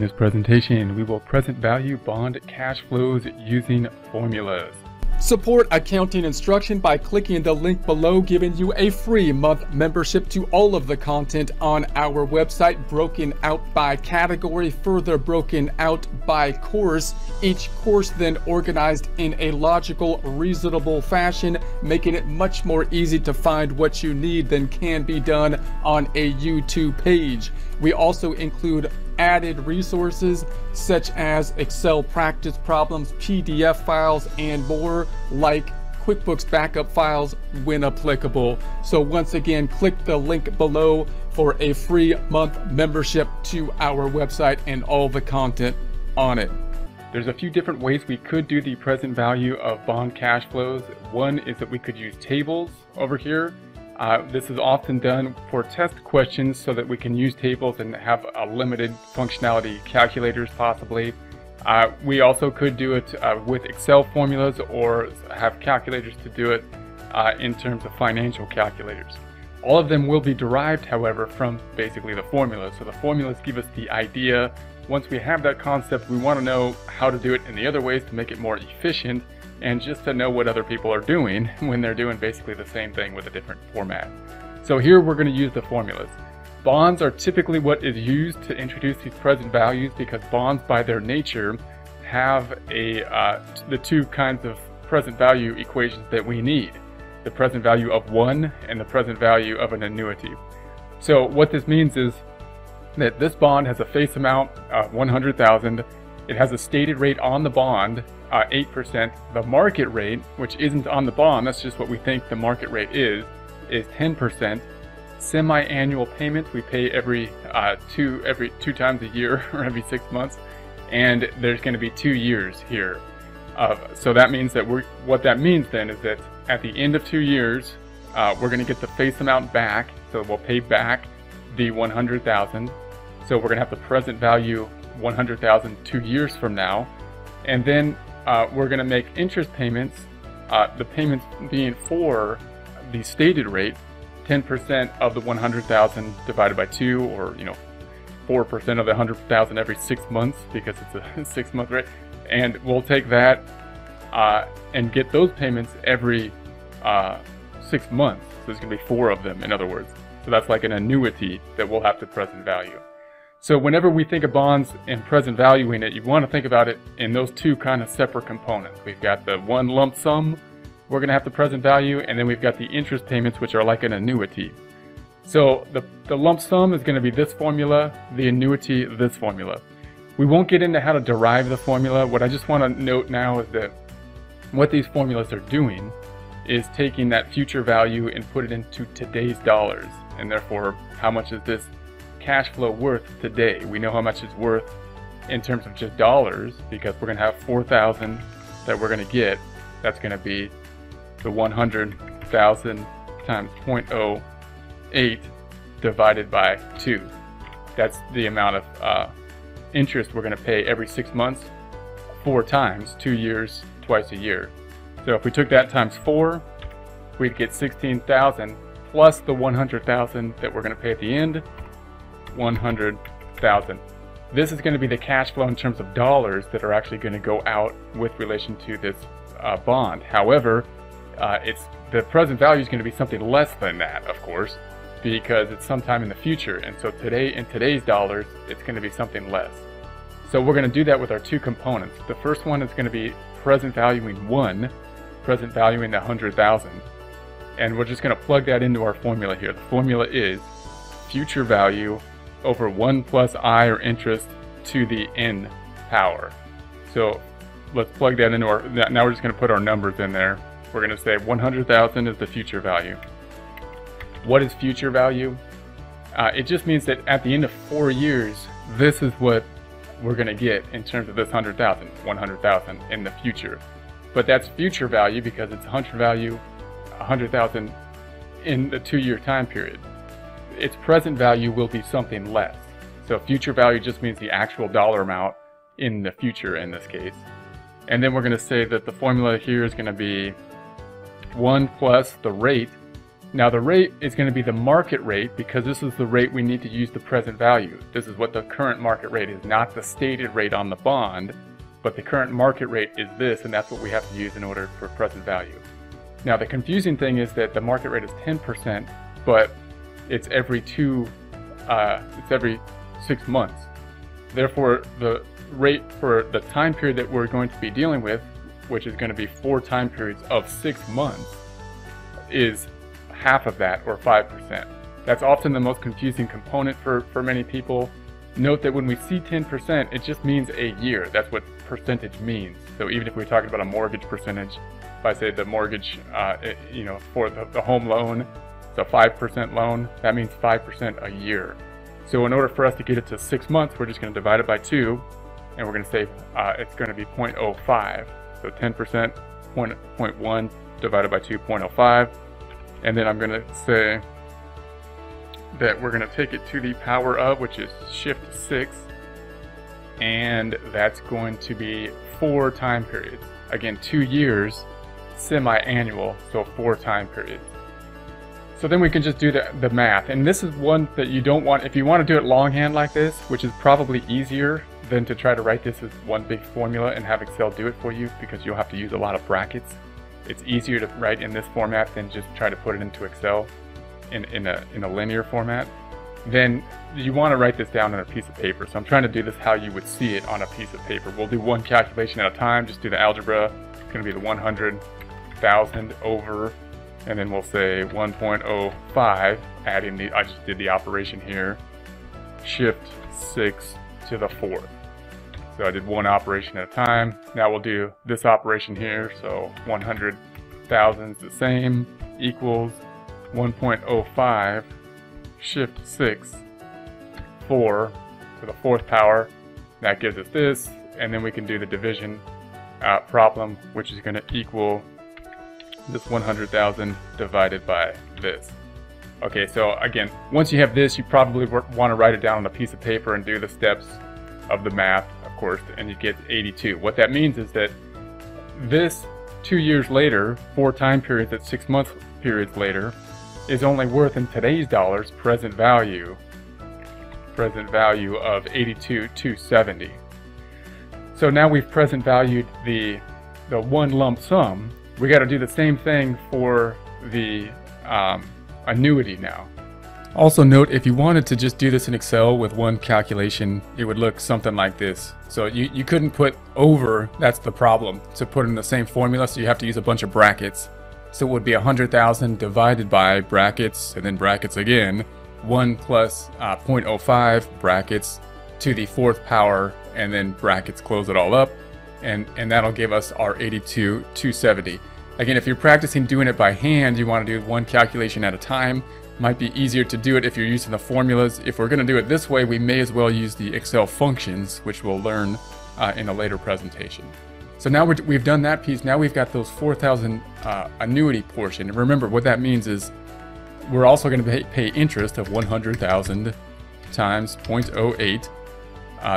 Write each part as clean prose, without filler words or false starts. In this presentation, we will present value bond cash flows using formulas. Support accounting instruction by clicking the link below, giving you a free month membership to all of the content on our website, broken out by category, further broken out by course. Each course then organized in a logical, reasonable fashion, making it much more easy to find what you need than can be done on a YouTube page. We also include added resources such as Excel practice problems, PDF files, and more, like QuickBooks backup files when applicable. So once again, click the link below for a free month membership to our website and all the content on it. There's a few different ways we could do the present value of bond cash flows. One is that we could use tables over here. This is often done for test questions so that we can use tables and have a limited functionality calculators possibly. We also could do it with Excel formulas or have calculators to do it in terms of financial calculators. All of them will be derived, however, from basically the formulas. So the formulas give us the idea. Once we have that concept, we want to know how to do it in the other ways to make it more efficient, and just to know what other people are doing when they're doing basically the same thing with a different format. So here we're going to use the formulas. Bonds are typically what is used to introduce these present values, because bonds by their nature have the two kinds of present value equations that we need. The present value of one and the present value of an annuity. So what this means is that this bond has a face amount of $100,000. It has a stated rate on the bond, 8%. The market rate, which isn't on the bond, that's just what we think the market rate is 10%. Semi-annual payments we pay every two times a year or every 6 months, and there's going to be 2 years here. So that means that what that means then is that at the end of 2 years, we're going to get the face amount back. So we'll pay back the $100,000. So we're going to have the present value $100,000 2 years from now, and then we're going to make interest payments, the payments being for the stated rate, 10% of the $100,000 divided by 2, or 4% of the $100,000 every 6 months, because it's a 6 month rate, and we'll take that and get those payments every 6 months. So there's going to be 4 of them, in other words. So that's like an annuity that we'll have to present value. So whenever we think of bonds and present valuing it, you want to think about it in those two kind of separate components. We've got the one lump sum, we're going to have the present value, and then we've got the interest payments, which are like an annuity. So the lump sum is going to be this formula, the annuity, this formula. We won't get into how to derive the formula. What I just want to note now is that what these formulas are doing is taking that future value and put it into today's dollars, and therefore how much is this cash flow worth today. We know how much it's worth in terms of just dollars, because we're going to have $4,000 that we're going to get. That's going to be the 100,000 times 0.08 divided by 2. That's the amount of interest we're going to pay every 6 months, 4 times, 2 years, twice a year. So if we took that times 4, we'd get 16,000 plus the 100,000 that we're going to pay at the end, 100,000. This is going to be the cash flow in terms of dollars that are actually going to go out with relation to this bond. However, the present value is going to be something less than that, of course, because it's sometime in the future. And so today, in today's dollars, it's going to be something less. So we're going to do that with our two components. The first one is going to be present valuing one, present valuing the 100,000. And we're just going to plug that into our formula here. The formula is future value over 1 plus I, or interest, to the n power. So let's plug that into our, now we're just going to put our numbers in there. We're going to say 100,000 is the future value. What is future value? It just means that at the end of 4 years, this is what we're going to get in terms of this 100,000 in the future. But that's future value because it's 100,000 in the 2 year time period. Its present value will be something less. So future value just means the actual dollar amount in the future in this case. And then we're going to say that the formula here is going to be 1 plus the rate Now the rate is going to be the market rate because this is the rate we need to use the present value. This is what the current market rate is, not the stated rate on the bond, but the current market rate is this, and that's what we have to use in order for present value. Now the confusing thing is that the market rate is 10%, but it's every 6 months. Therefore, the rate for the time period that we're going to be dealing with, which is going to be 4 time periods of 6 months, is half of that, or 5%. That's often the most confusing component for many people. Note that when we see 10%, it just means a year. That's what percentage means. So even if we're talking about a mortgage percentage, if I say the mortgage, for the home loan, it's a 5% loan, that means 5% a year. So in order for us to get it to 6 months, we're just going to divide it by 2, and we're going to say it's going to be 0.05. So 10%, 0.1 divided by 2, 0.05. And then I'm going to say that we're going to take it to the power of, which is shift 6, and that's going to be 4 time periods. Again, 2 years, semi-annual, so 4 time periods. So then we can just do the math, and this is one that you don't want, if you want to do it longhand like this, which is probably easier than to try to write this as one big formula and have Excel do it for you, because you'll have to use a lot of brackets. It's easier to write in this format than just try to put it into Excel in a linear format. Then you want to write this down on a piece of paper. So I'm trying to do this how you would see it on a piece of paper. We'll do one calculation at a time, just do the algebra. It's going to be the 100,000 over, and then we'll say 1.05, adding the, I just did the operation here, shift 6 to the 4th. So I did one operation at a time. Now we'll do this operation here. So 100,000 is the same, equals 1.05, shift 6, 4 to the 4th power. That gives us this. And then we can do the division problem, which is going to equal this 100,000 divided by this. Okay, so again, once you have this, you probably want to write it down on a piece of paper and do the steps of the math, of course, and you get 82. What that means is that this, 2 years later, 4 time periods at 6 month periods later, is only worth in today's dollars present value of 82,270. So now we've present valued the one lump sum. We got to do the same thing for the annuity now. Also note, if you wanted to just do this in Excel with one calculation, it would look something like this. So you couldn't put over, that's the problem, to put in the same formula, so you have to use a bunch of brackets. So it would be 100,000 divided by brackets, and then brackets again, 1 plus 0.05 brackets to the 4th power, and then brackets, close it all up, and that'll give us our 82,270. Again, if you're practicing doing it by hand, you want to do one calculation at a time. Might be easier to do it if you're using the formulas. If we're going to do it this way, we may as well use the Excel functions, which we'll learn in a later presentation. So now we've done that piece. Now we've got those 4,000 annuity portion. And remember, what that means is we're also going to pay interest of 100,000 times 0.08.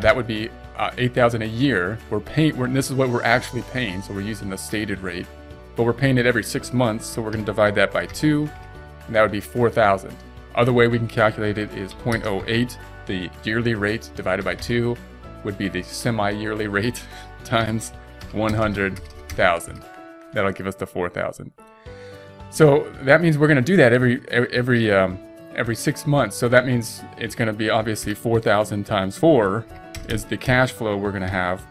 That would be 8,000 a year. This is what we're actually paying, so we're using the stated rate. But we're paying it every 6 months, so we're going to divide that by 2. And that would be 4,000. Other way we can calculate it is 0.08, the yearly rate, divided by 2 would be the semi-yearly rate, times 100,000. That'll give us the 4,000. So that means we're going to do that every 6 months. So that means it's going to be obviously 4,000 times 4 is the cash flow we're going to have,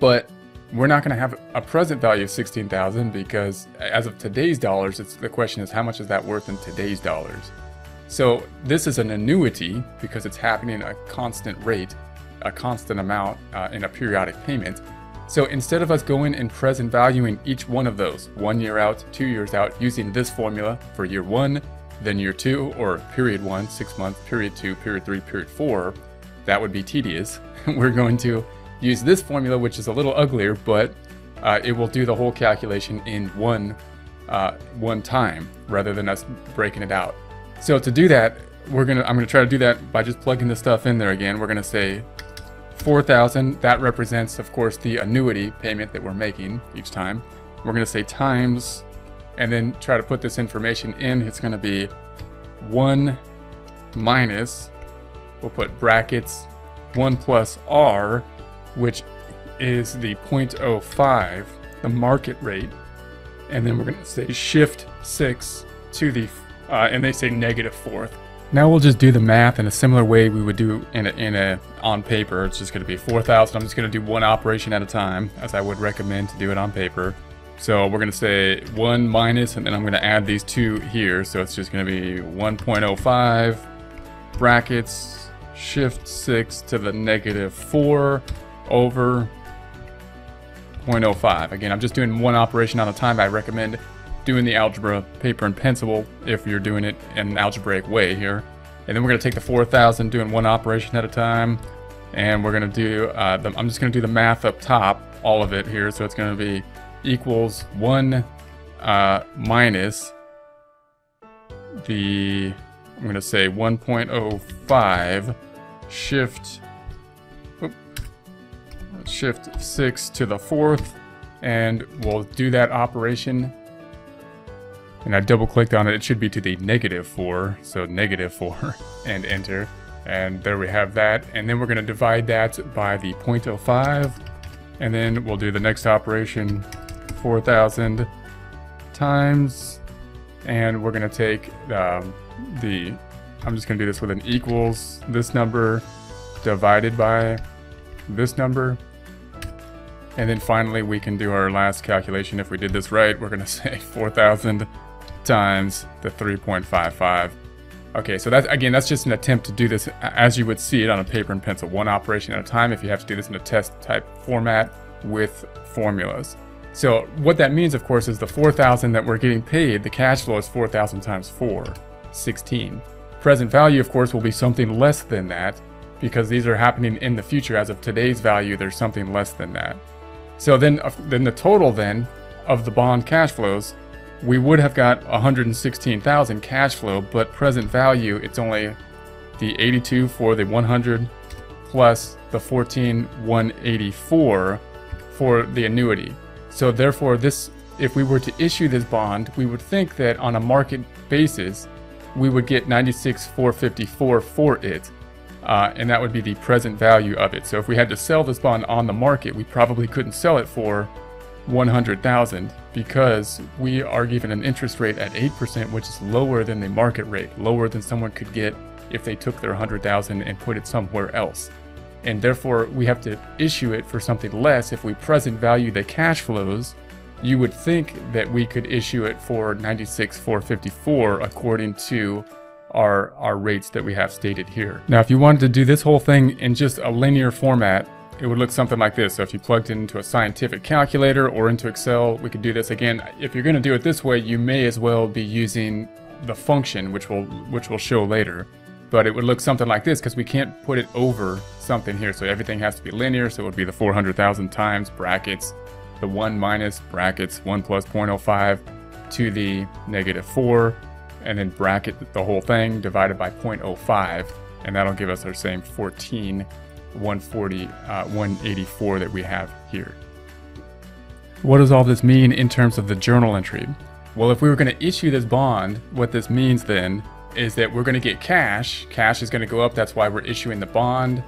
but we're not going to have a present value of 16,000 because as of today's dollars, the question is how much is that worth in today's dollars? So this is an annuity because it's happening at a constant rate, a constant amount in a periodic payment. So instead of us going and present valuing each one of those, 1 year out, 2 years out, using this formula for year 1, then year 2, or period 1, 6 months, period 2, period 3, period 4, that would be tedious. We're going to use this formula, which is a little uglier, but it will do the whole calculation in one time rather than us breaking it out. So to do that, I'm gonna try to do that by just plugging this stuff in there again. We're gonna say 4,000. That represents, of course, the annuity payment that we're making each time. We're gonna say times and then try to put this information in, it's going to be 1 minus, we'll put brackets, 1 plus R, which is the 0.05, the market rate, and then we're going to say shift 6 to the, and they say negative fourth. Now we'll just do the math in a similar way we would do on paper. It's just going to be 4,000. I'm just going to do one operation at a time, as I would recommend to do it on paper. So we're going to say 1 minus, and then I'm going to add these two here. So it's just going to be 1.05 brackets, shift 6 to the negative 4 over 0.05. Again, I'm just doing one operation at a time. I recommend doing the algebra paper and pencil if you're doing it in an algebraic way here. And then we're going to take the 4,000, doing one operation at a time. And we're going to do, I'm just going to do the math up top, all of it here. So it's going to be equals 1 minus the, I'm going to say 1.05 shift 6 to the 4th. And we'll do that operation. And I double clicked on it, it should be to the negative 4, so negative 4, and enter. And there we have that. And then we're going to divide that by the 0.05. And then we'll do the next operation, 4,000 times. And we're going to take I'm just going to do this with an equals, this number divided by this number. And then finally, we can do our last calculation. If we did this right, we're going to say 4,000 times the 3.55. Okay, so that's, again, that's just an attempt to do this as you would see it on a paper and pencil, one operation at a time, if you have to do this in a test type format with formulas. So what that means, of course, is the 4,000 that we're getting paid, the cash flow is 4,000 times 4, 16. Present value, of course, will be something less than that, because these are happening in the future. As of today's value, there's something less than that. So then the total then of the bond cash flows, we would have got 116,000 cash flow, but present value, it's only the 82 for the 100 plus the 14,184 for the annuity. So therefore, this, if we were to issue this bond, we would think that on a market basis, we would get 96,454 for it. And that would be the present value of it. So if we had to sell this bond on the market, we probably couldn't sell it for 100,000 because we are given an interest rate at 8%, which is lower than the market rate, lower than someone could get if they took their 100,000 and put it somewhere else. And therefore, we have to issue it for something less. If we present value the cash flows, you would think that we could issue it for 96,454 according to our rates that we have stated here. Now, if you wanted to do this whole thing in just a linear format, it would look something like this. So if you plugged it into a scientific calculator or into Excel, we could do this. Again, if you're going to do it this way, you may as well be using the function, which we'll show later. But it would look something like this because we can't put it over something here. So everything has to be linear. So it would be the 400,000 times brackets, the 1 minus brackets, 1 plus 0.05 to the negative 4. And then bracket the whole thing divided by 0.05, and that'll give us our same 14,184 that we have here. What does all this mean in terms of the journal entry? Well, if we were going to issue this bond, what this means then is that we're going to get cash. Cash is going to go up. That's why we're issuing the bond.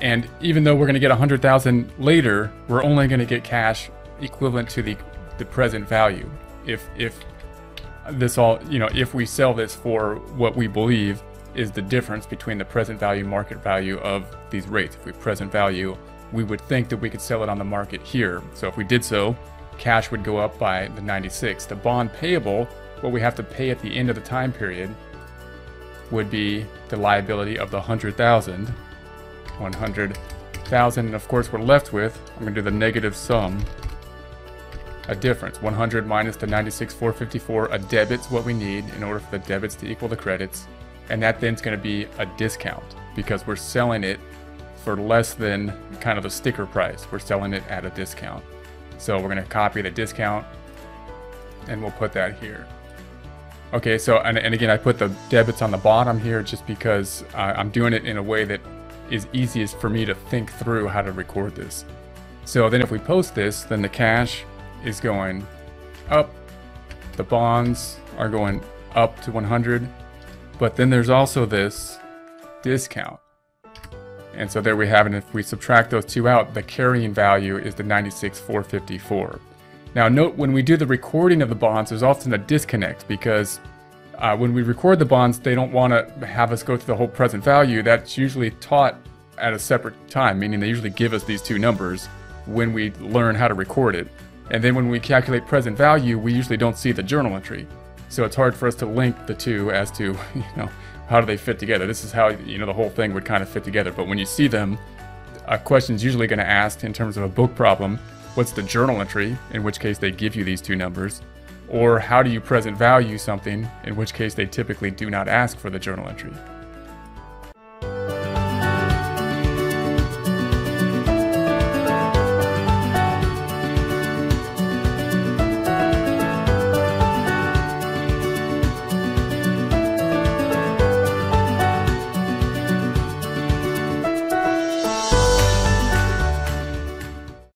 And even though we're going to get 100,000 later, we're only going to get cash equivalent to the present value. If this all, you know, if we sell this for what we believe is the difference between the present value, market value of these rates. If we present value, we would think that we could sell it on the market here. So if we did so, cash would go up by the 96. The bond payable, what we have to pay at the end of the time period, would be the liability of the 100,000. 100,000, and of course we're left with, I'm going to do the negative sum. A difference, 100 minus the 96,454, a debit's what we need in order for the debits to equal the credits, and that then's going to be a discount because we're selling it for less than kind of the sticker price. We're selling it at a discount, so we're going to copy the discount and we'll put that here. Okay, so and again, I put the debits on the bottom here just because I'm doing it in a way that is easiest for me to think through how to record this. So then if we post this, then the cash is going up the bonds are going up to 100, but then there's also this discount. And so there we have it. If we subtract those two out, the carrying value is the 96,454. Now note, when we do the recording of the bonds, there's often a disconnect because when we record the bonds, they don't want to have us go through the whole present value. That's usually taught at a separate time, meaning they usually give us these two numbers when we learn how to record it. And then when we calculate present value, we usually don't see the journal entry. So it's hard for us to link the two as to, you know, how do they fit together? This is how, you know, the whole thing would kind of fit together. But when you see them, a question's usually going to ask in terms of a book problem, what's the journal entry? In which case they give you these two numbers. Or how do you present value something? In which case they typically do not ask for the journal entry.